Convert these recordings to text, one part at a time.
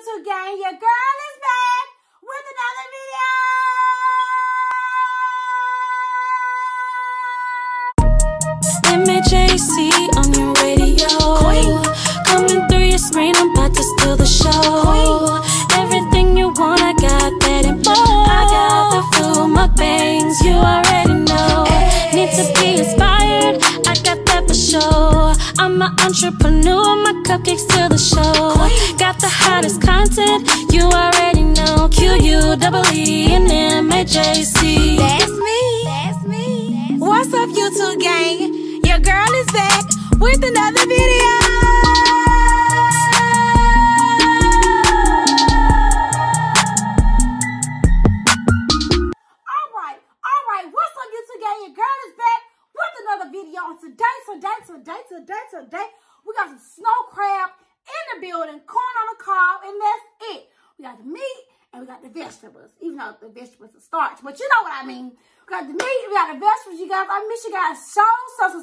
YouTube gang, your girl is back with another video. MJC on your radio, Queen. Coming through your screen, I'm about to steal the show, Queen. Everything you want, I got that info. I got the food, mukbangs, you already know. Hey. Need to be inspired, I got that for sure. I'm an entrepreneur, my cupcakes to the show, Queen. Got the hottest content, you already know. QUEE and MJC. That's me. That's me. What's up, YouTube gang? Your girl is back with another video. All right. What's up, YouTube gang? Your girl is back with another video. And today, we got some snow crab in the building, corn on the cob, and that's it. We got the meat and we got the vegetables, even though the vegetables are starch, but you know what I mean. We got the meat, we got the vegetables, you guys. I miss you guys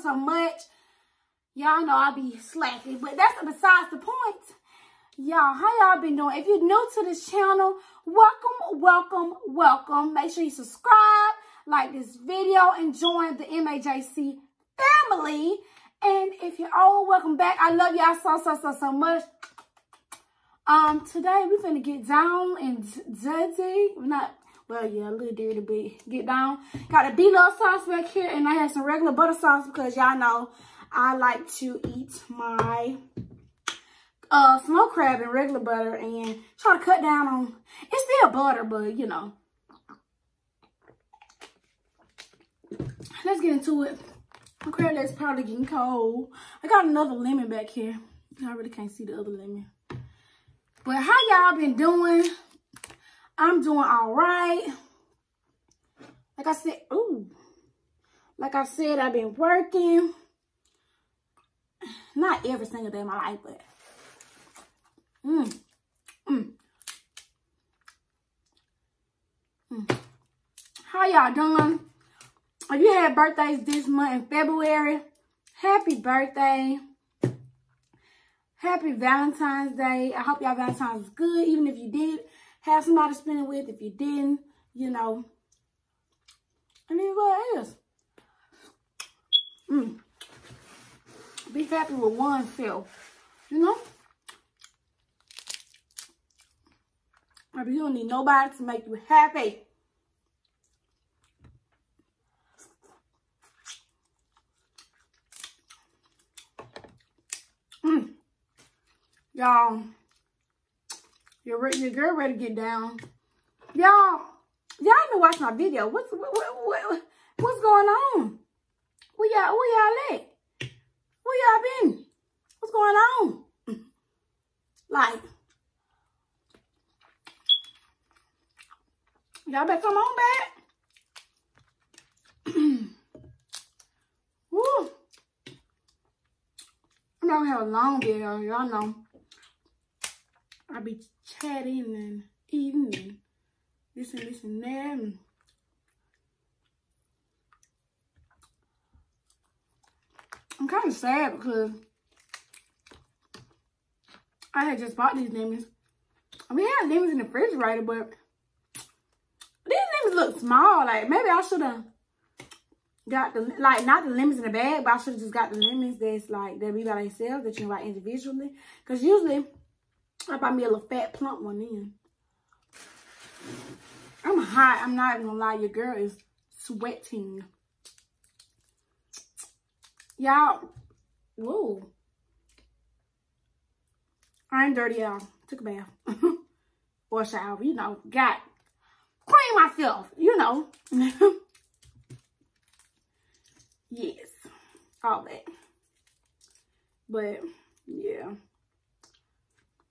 so much. Y'all know I be slacking, but that's besides the point. Y'all, how y'all been doing? If you're new to this channel, welcome. Make sure you subscribe, like this video, and join the MAJC family. And if you're old, welcome back. I love y'all so much. Today we're gonna get down and dirty. Yeah, a little dirty, but get down. Got a B-Love sauce back here, and I have some regular butter sauce because y'all know I like to eat my smoked crab in regular butter and try to cut down on, it's still butter, but you know. Let's get into it. My crab that's probably getting cold. I got another lemon back here. I really can't see the other lemon. But how y'all been doing? I'm doing all right. Like I said, I've been working. Not every single day of my life, but How y'all doing? If you had birthdays this month in February, happy birthday. Happy Valentine's Day. I hope y'all Valentine's was good, even if you did have somebody to spend it with. If you didn't, you know, I mean, what else? Be happy with oneself, you know? I mean, you don't need nobody to make you happy. Y'all, your girl ready to get down. Y'all been watching my video. What's going on? Where y'all at? Where y'all been? What's going on? Like, y'all better come on back. Woo. I'm not gonna have a long video, y'all know. I be chatting and eating and this and that. And I'm kind of sad because I had just bought these lemons. I mean, I had lemons in the refrigerator, but these lemons look small. Like, maybe I should have got the, like, not the lemons in the bag, but I should have just got the lemons that's like, that be by themselves, that you can buy individually. Because usually, I buy me a little fat plump one in. I'm hot. I'm not even gonna lie. Your girl is sweating. Y'all, whoa. I ain't dirty, y'all. Took a bath. Or shower, you know. Got clean myself, you know. Yes. All that. But, yeah.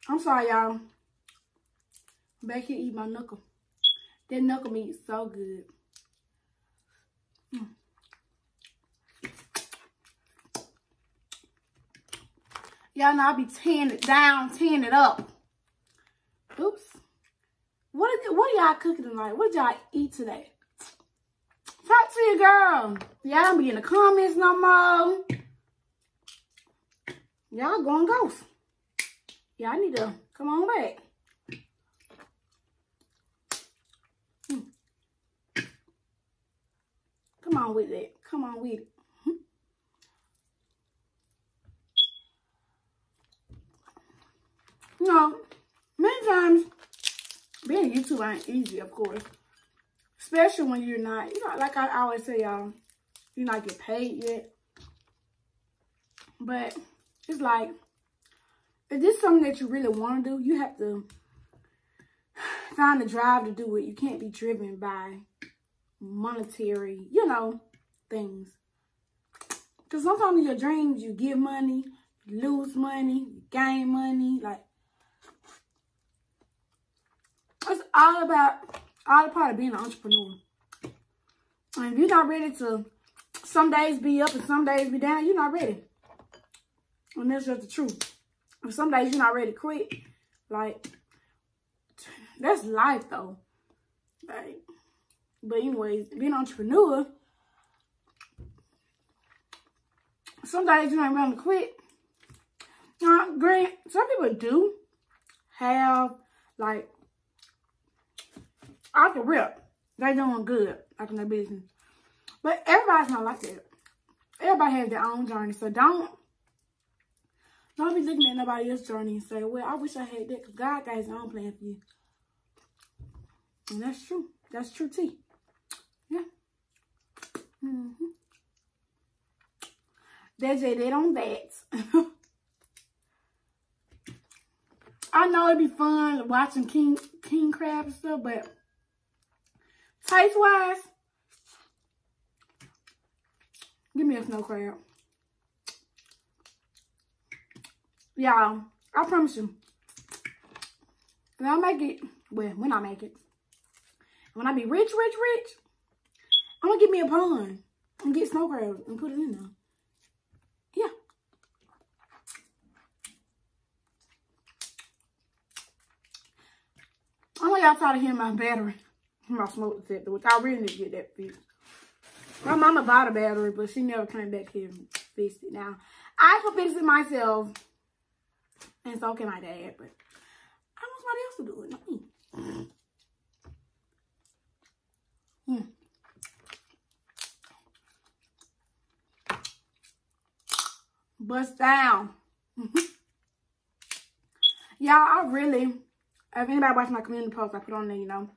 I'm sorry, y'all. Back here eat my knuckle. That knuckle meat is so good. Y'all know I be tearing it down, tearing it up. Oops. What are y'all cooking tonight? What y'all eat today? Talk to your girl. Y'all don't be in the comments no more. Y'all going ghost. Y'all need to come on back. weed. You know, many times being a YouTuber ain't easy, of course. Especially when you're not, you know, like I always say, y'all, you're not get paid yet. But it's like, if this is something that you really want to do, you have to find the drive to do it. You can't be driven by monetary, you know, things. Because sometimes in your dreams, you give money, you lose money, you gain money. Like, it's all a part of being an entrepreneur. And if you're not ready to some days be up and some days be down, you're not ready. And that's just the truth. If some days you're not ready to quit, like, that's life though. Like, but anyways, being an entrepreneur, some days you ain't ready to quit. Now, granted, some people do have, like, off the rip, they doing good, like in their business. But everybody's not like that. Everybody has their own journey, so don't be looking at nobody else's journey and say, well, I wish I had that, because God got his own plan for you. And that's true. That's true tea. Yeah. Mm-hmm. That's it on that. I know it'd be fun watching king crab and stuff, but taste-wise, give me a snow crab. Y'all, I promise you, when I make it, well, when I make it, when I be rich, I'm gonna get me a pond and get snow crabs and put it in there. Yeah. I know y'all tired of hearing my battery, my smoke detector, which I really need to get that fixed. My mama bought a battery, but she never came back here and fixed it. Now, I can fix it myself. And so can my dad, but I don't want somebody else to do it, not me. Mm. Bust down. Y'all, I really, if anybody watch my community post, I put on there, you know,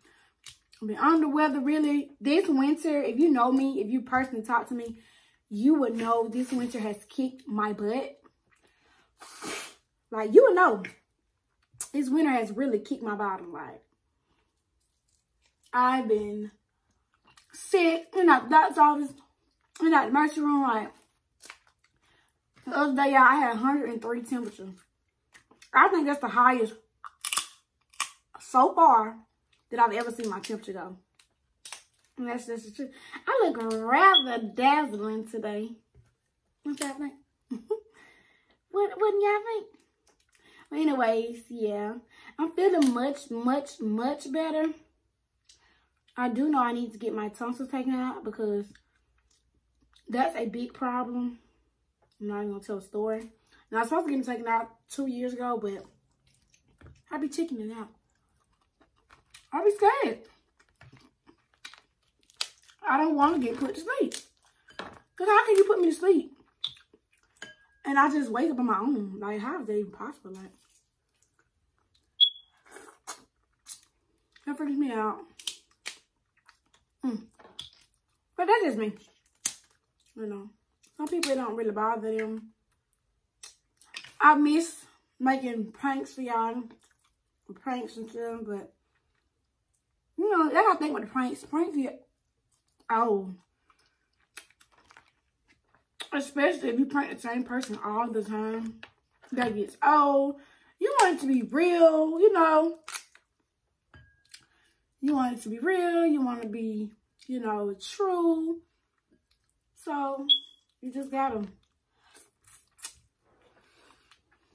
I've been under the weather really. This winter, if you know me, if you personally talk to me, you would know this winter has kicked my butt. Like, you would know, this winter has really kicked my bottom. Like, I've been sick in our doctor's office, in our emergency room. Like, the other day, y'all, I had 103 temperature. I think that's the highest so far that I've ever seen my temperature go. And that's just the truth. I look rather dazzling today. What's that like? Wouldn't y'all think? But anyways, yeah, I'm feeling much better. I do know I need to get my tonsils taken out because that's a big problem. I'm not even gonna tell a story. Now, I was supposed to get them taken out 2 years ago, but I be checking it out. I be scared. I don't want to get put to sleep. Cause how can you put me to sleep? And I just wake up on my own. Like, how is that even possible? Like, that freaks me out. Mm. But that's just me. You know, some people, it don't really bother them. I miss making pranks for y'all. Pranks and stuff, but, you know, that's how I think with the pranks. Pranks, yeah. Oh. Especially if you prank the same person all the time. That gets old. You want it to be real, you know. You want it to be real. You want to be, you know, true. So, you just got to.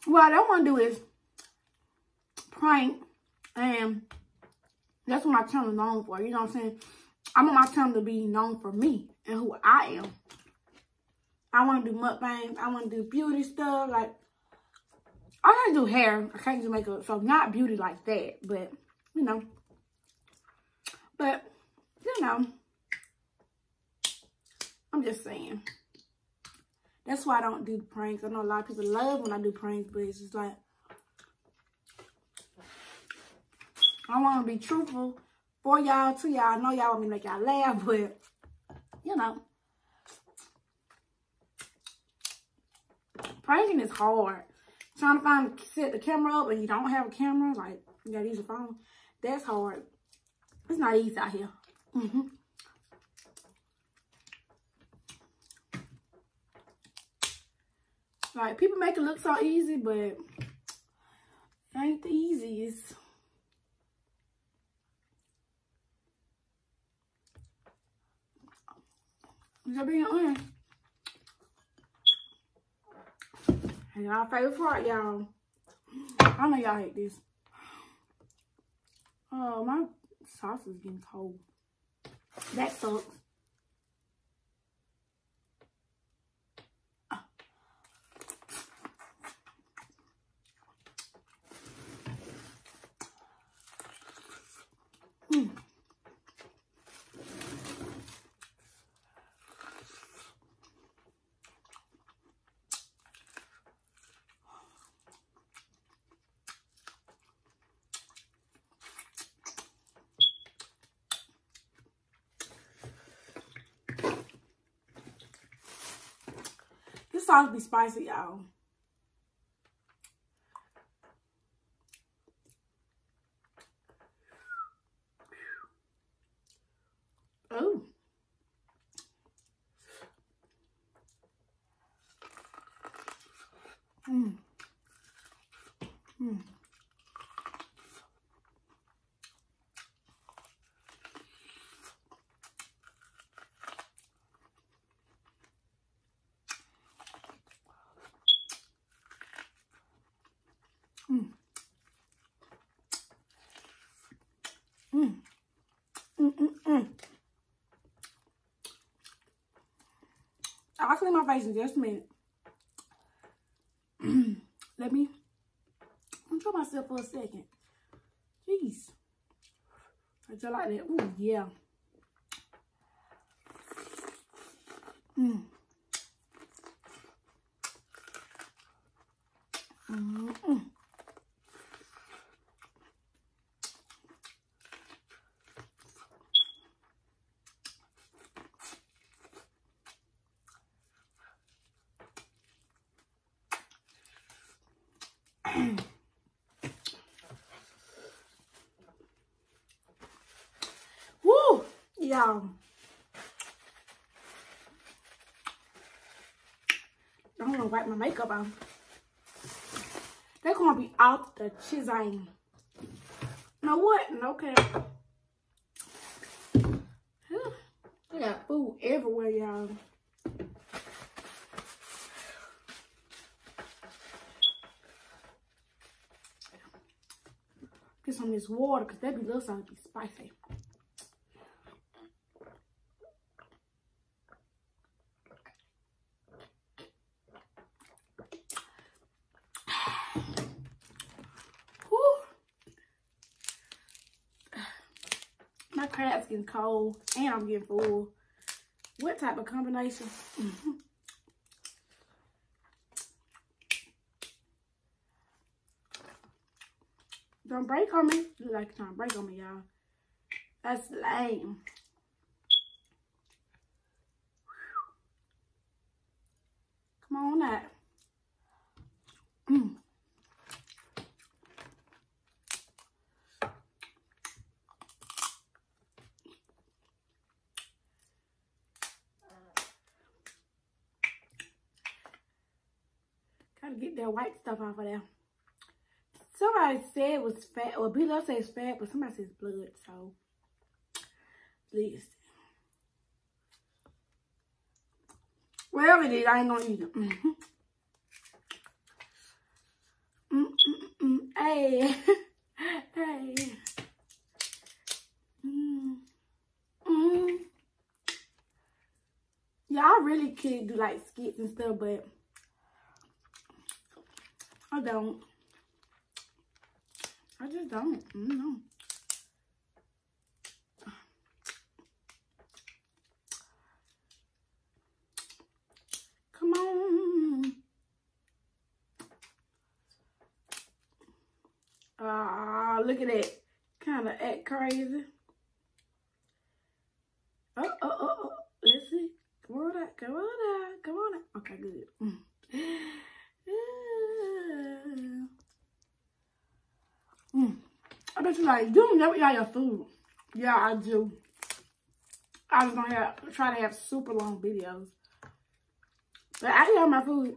What I don't want to do is prank. And that's what my channel is known for. You know what I'm saying? I want my channel to be known for me and who I am. I want to do mukbangs. I want to do beauty stuff. Like, I can't do hair. I can't do makeup. So, not beauty like that. But, you know. But, you know. I'm just saying. That's why I don't do pranks. I know a lot of people love when I do pranks, but it's just like, I want to be truthful for y'all, to y'all. I know y'all want me to make y'all laugh, but, you know. Pranking is hard. Trying to set the camera up and you don't have a camera, like, you gotta use your phone. That's hard. It's not easy out here. Mm-hmm. Like, people make it look so easy, but it ain't the easiest. Just being honest. And our favorite part, y'all. I know y'all hate this. Oh, my sauce is getting cold. That sucks. This sauce be spicy, y'all. Oh. Mm. Mm. Mm. Mm. Mm, mm, mm. I'll clean my face in just a minute. Let me control myself for a second. Jeez. I just like that. Ooh, yeah. Mm. Mm, mm. Woo, y'all. I don't want to wipe my makeup off. They're going to be out the chizane. Know what? No cap. I got food everywhere, y'all. Get some of this water, because that be little something be spicy. Whew. My crab's getting cold and I'm getting full. What type of combination? Mm-hmm. Don't break on me. You like trying to break on me, y'all. That's lame. Come on out. Mm. Gotta get that white stuff off of there. Somebody said it was fat, or B-Love says fat, but somebody says blood, so listen. Whatever it is, I ain't gonna eat it. Hey. Hey. Yeah, I really could do like skits and stuff, but I don't. I just don't. No. Look at that. Kind of act crazy. Oh. Let's see. Come on out. Okay, good. I bet you like, you don't never eat all your food. Yeah, I do. I was gonna try to have super long videos. But I eat all my food.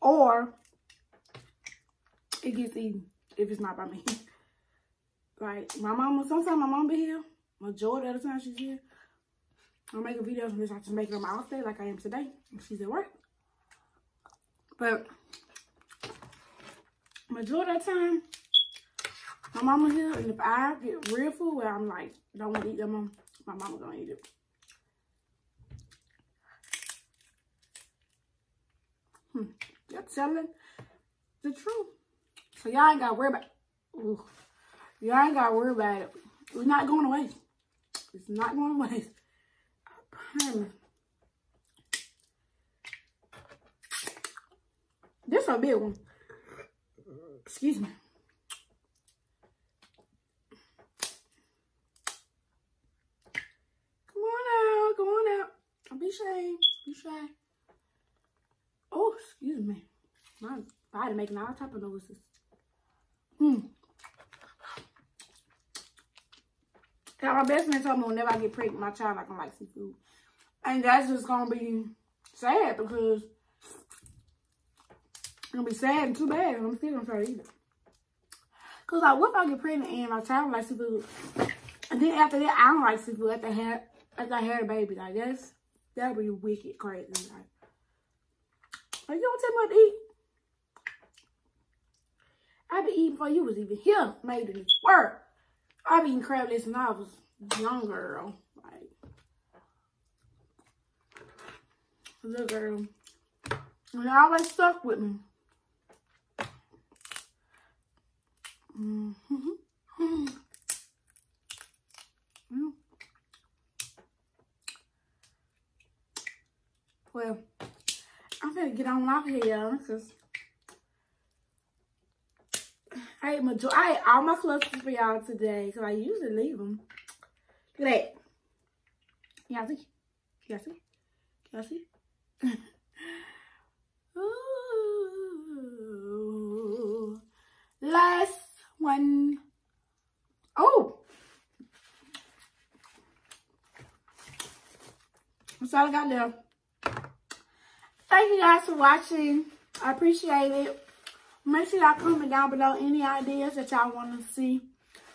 Or it gets eaten if it's not by me. Like my mama, sometimes my mom be here. Majority of the time she's here. I'm making videos and I just make it on my off day like I am today. And she's at work. But majority of the time, my mama here, and if I get real food where I'm like, don't want to eat them, my mama gonna eat it. You're telling the truth. So y'all ain't gotta worry about it. Ooh. Y'all ain't gotta worry about it. It's not going away. It's not going away. I promise. This a big one. Excuse me. Come on out. Don't be shy. Be shy. Oh, excuse me. My body making all type of noises. Now, my best man told me whenever I get pregnant, my child not gonna like seafood. And that's just gonna be sad because it's gonna be sad and too bad. I'm still gonna try to eat it. Cause like, what if I get pregnant and my child likes seafood? And then after that, I don't like seafood after I had a baby. Like, that would be wicked crazy. Like, you don't take much to eat. I be eating before you was even here, made in this world. I be eating crab legs when I was a young girl. Like, little girl. And it always stuck with me. Well, I'm gonna get on out here, y'all, because I ate all my fluffs for y'all today, because I usually leave them. Look at that. Y'all see? Ooh. Last one. Oh! That's all I got left. Thank you guys for watching. I appreciate it. Make sure y'all comment down below any ideas that y'all want to see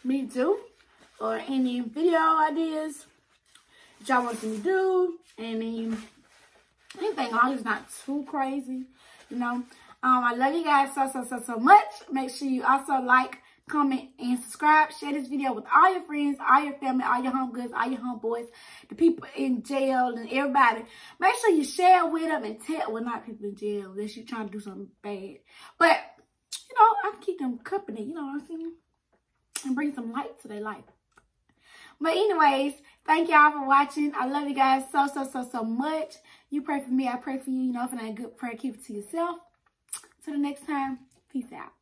me do, or any video ideas that y'all want to see me do, and anything long as it's not too crazy, you know. I love you guys so much. Make sure you also like, comment, and subscribe. Share this video with all your friends, all your family, all your homegirls, all your homeboys, the people in jail, and everybody. Make sure you share with them and tell, well, not people in jail, unless you're trying to do something bad. But, you know, I can keep them company, you know what I'm saying? And bring some light to their life. But anyways, thank y'all for watching. I love you guys so much. You pray for me, I pray for you. You know, if you're not a good prayer, keep it to yourself. Till the next time, peace out.